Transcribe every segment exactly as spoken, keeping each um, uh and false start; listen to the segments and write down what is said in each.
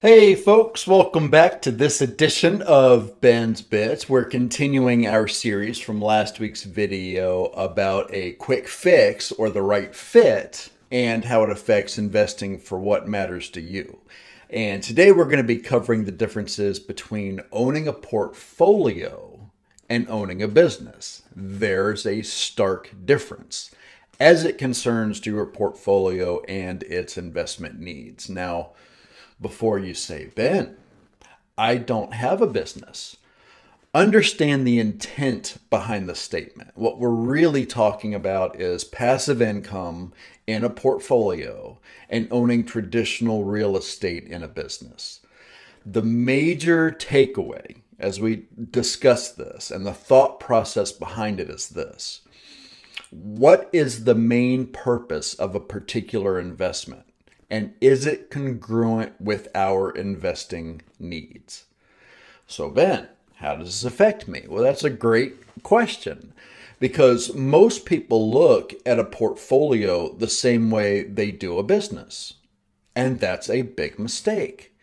Hey folks, welcome back to this edition of Ben's Bits. We're continuing our series from last week's video about a quick fix or the right fit and how it affects investing for what matters to you. And today we're going to be covering the differences between owning a portfolio and owning a business. There's a stark difference as it concerns to your portfolio and its investment needs. Now, before you say, Ben, I don't have a business. Understand the intent behind the statement. What we're really talking about is passive income in a portfolio and owning traditional real estate in a business. The major takeaway as we discuss this and the thought process behind it is this. What is the main purpose of a particular investment? And is it congruent with our investing needs? So Ben, how does this affect me? Well, that's a great question because most people look at a portfolio the same way they do a business. And that's a big mistake.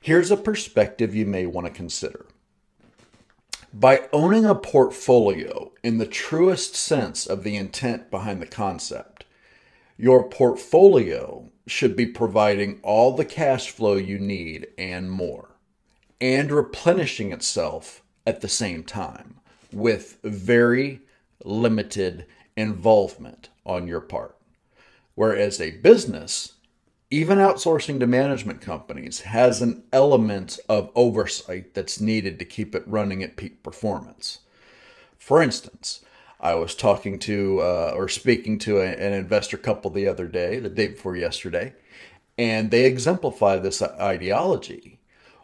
Here's a perspective you may want to consider. By owning a portfolio in the truest sense of the intent behind the concept, your portfolio should be providing all the cash flow you need and more, and replenishing itself at the same time with very limited involvement on your part. Whereas a business, even outsourcing to management companies, has an element of oversight that's needed to keep it running at peak performance. For instance, I was talking to uh, or speaking to a, an investor couple the other day, the day before yesterday, and they exemplify this ideology.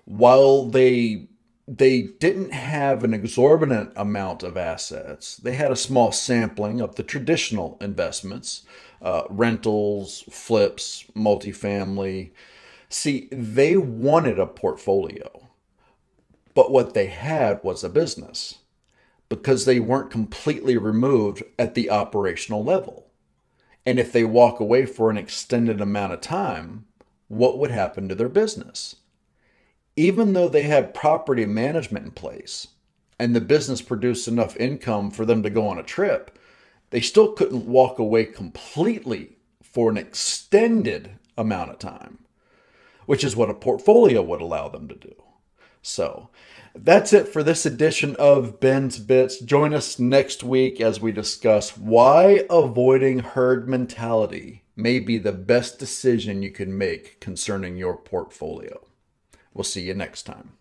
While they, they didn't have an exorbitant amount of assets, they had a small sampling of the traditional investments, uh, rentals, flips, multifamily. See, they wanted a portfolio, but what they had was a business, because they weren't completely removed at the operational level. And if they walk away for an extended amount of time, what would happen to their business? Even though they had property management in place and the business produced enough income for them to go on a trip, they still couldn't walk away completely for an extended amount of time, which is what a portfolio would allow them to do. So that's it for this edition of Ben's Bits. Join us next week as we discuss why avoiding herd mentality may be the best decision you can make concerning your portfolio. We'll see you next time.